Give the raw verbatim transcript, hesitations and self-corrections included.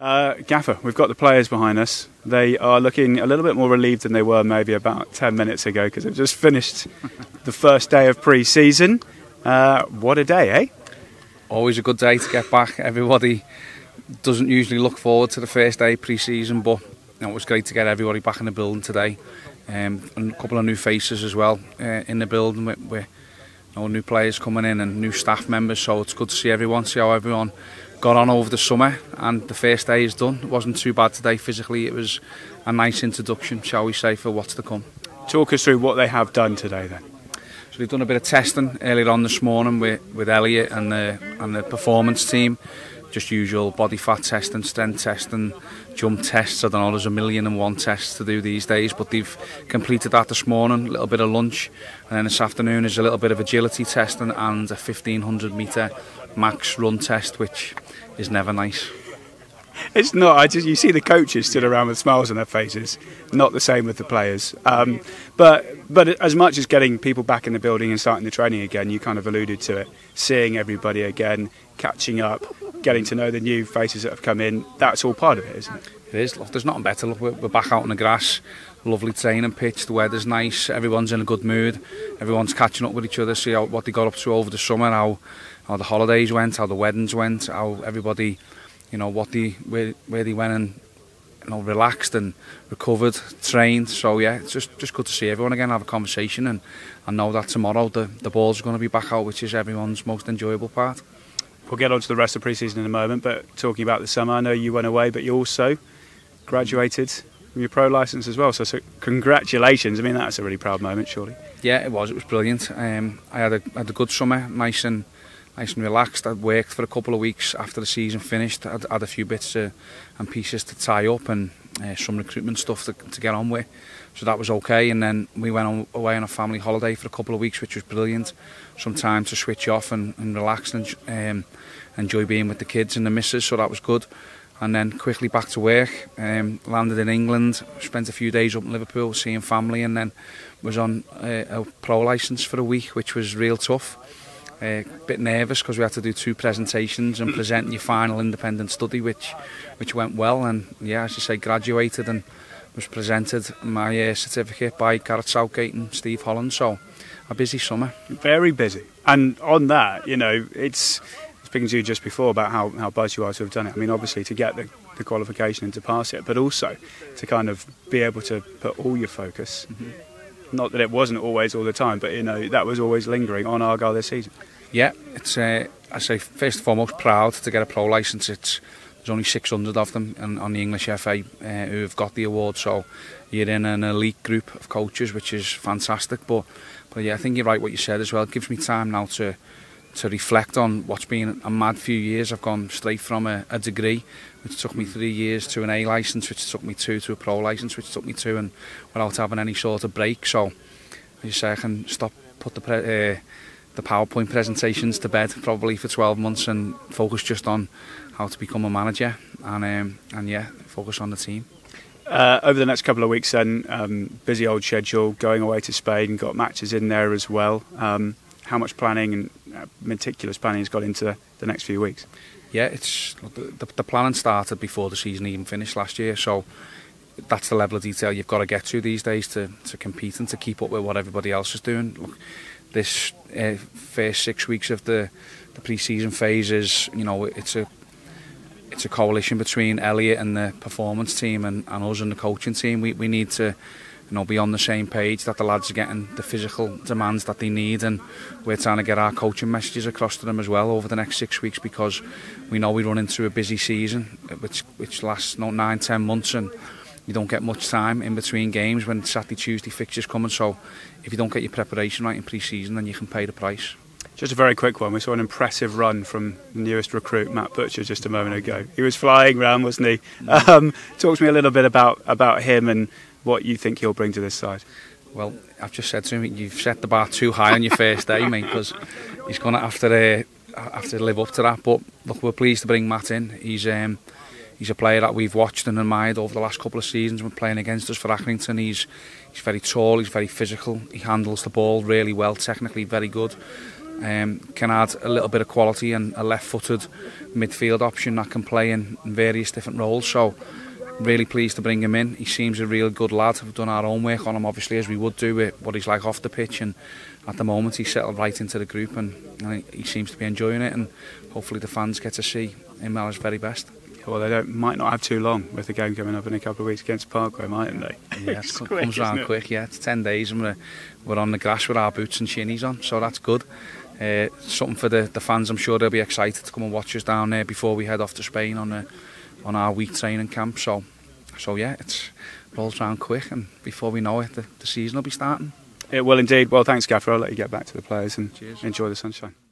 Uh, Gaffer, we've got the players behind us. They are looking a little bit more relieved than they were maybe about ten minutes ago, because they've just finished the first day of pre-season. Uh, what a day, eh? Always a good day to get back. Everybody doesn't usually look forward to the first day pre-season, but you know, it was great to get everybody back in the building today. Um, and a couple of new faces as well uh, in the building with, with you know, new players coming in and new staff members, so it's good to see everyone, see how everyone got on over the summer, and the first day is done. It wasn't too bad today physically. It was a nice introduction, shall we say, for what's to come. Talk us through what they have done today then. So they've done a bit of testing earlier on this morning with, with Elliot and the, and the performance team. Just usual body fat testing, strength testing, jump tests. I don't know, there's a million and one tests to do these days, but they've completed that this morning, a little bit of lunch, and then this afternoon is a little bit of agility testing and a fifteen hundred metre max run test, which is never nice. It's not. I just, you see the coaches stood around with smiles on their faces. Not the same with the players. Um, but but as much as getting people back in the building and starting the training again, you kind of alluded to it. Seeing everybody again, catching up, getting to know the new faces that have come in. That's all part of it, isn't it? It is. Look, there's nothing better. Look, we're back out on the grass. Lovely training pitch. The weather's nice. Everyone's in a good mood. Everyone's catching up with each other. See how, what they got up to over the summer. How how the holidays went. How the weddings went. How everybody. You know what they where, where they went and you know relaxed and recovered, trained. So yeah, it's just just good to see everyone again, have a conversation, and I know that tomorrow the the ball's going to be back out, which is everyone's most enjoyable part. We'll get on to the rest of pre-season in a moment, but talking about the summer, I know you went away, but you also graduated from your pro licence as well. So, so congratulations! I mean, that's a really proud moment, surely. Yeah, it was. It was brilliant. Um, I had a had a good summer, nice and. Nice and relaxed. I'd worked for a couple of weeks after the season finished. I'd had a few bits to, and pieces to tie up and uh, some recruitment stuff to, to get on with. So that was okay. And then we went on, away on a family holiday for a couple of weeks, which was brilliant. Some time to switch off and, and relax and um, enjoy being with the kids and the missus. So that was good. And then quickly back to work. Um, landed in England. Spent a few days up in Liverpool seeing family, and then was on a, a pro licence for a week, which was real tough. A uh, bit nervous because we had to do two presentations and present your final independent study, which which went well, and yeah, as you say, graduated and was presented my uh, certificate by Gareth Southgate and Steve Holland. So a busy summer, very busy. And on that, you know, it's speaking to you just before about how how buzzed you are to have done it. I mean, obviously to get the, the qualification and to pass it, but also to kind of be able to put all your focus. Mm-hmm. Not that it wasn't always all the time, but you know that was always lingering on Argyle this season. Yeah, it's uh, I say first and foremost proud to get a pro licence. It's there's only six hundred of them, and on the English F A uh, who have got the award. So you're in an elite group of coaches, which is fantastic. But but yeah, I think you're right what you said as well. It gives me time now to to reflect on what's been a mad few years. I've gone straight from a, a degree, which took me three years, to an A licence, which took me two, to a pro licence, which took me two, and without having any sort of break. So, as you say, I can stop, put the pre uh, the PowerPoint presentations to bed probably for twelve months and focus just on how to become a manager and, um, and yeah, focus on the team. Uh, over the next couple of weeks then, um, busy old schedule, going away to Spain, got matches in there as well. Um, how much planning and uh, meticulous planning has got into the next few weeks? Yeah, it's the, the planning started before the season even finished last year, so that's the level of detail you've got to get to these days to, to compete and to keep up with what everybody else is doing. Look, this uh, first six weeks of the, the pre-season phase is, you know, it's a it's a coalition between Elliot and the performance team and, and us and the coaching team. We, we need to you know, be on the same page that the lads are getting the physical demands that they need, and we're trying to get our coaching messages across to them as well over the next six weeks, because we know we run into a busy season which which lasts no, nine, ten months, and you don't get much time in between games when Saturday, Tuesday fixtures coming. So if you don't get your preparation right in pre-season, then you can pay the price. Just a very quick one. We saw an impressive run from the newest recruit, Matt Butcher, just a moment ago. He was flying round, wasn't he? Um, talk to me a little bit about, about him and what you think he'll bring to this side. Well, I've just said to him, you've set the bar too high on your first day, mate, because he's going to have to, uh, have to live up to that. But look, we're pleased to bring Matt in. He's um, he's a player that we've watched and admired over the last couple of seasons when playing against us for Accrington. He's, he's very tall, he's very physical, he handles the ball really well, technically very good. um, can add a little bit of quality and a left-footed midfield option that can play in various different roles. So really pleased to bring him in. He seems a real good lad. We've done our own work on him, obviously, as we would do with what he's like off the pitch, and at the moment he's settled right into the group, and, and he seems to be enjoying it, and hopefully the fans get to see him at his very best. Well, they don't, might not have too long with the game coming up in a couple of weeks against Parkway, mightn't they? Yeah, it quick, comes round it? quick, yeah. It's ten days and we're, we're on the grass with our boots and shinnies on, so that's good. Uh, something for the, the fans. I'm sure they'll be excited to come and watch us down there before we head off to Spain on a, on our week training camp. So, so yeah, it rolls round quick, and before we know it, the, the season will be starting. It will indeed. Well, thanks, Gaffer. I'll let you get back to the players and Cheers. Enjoy the sunshine.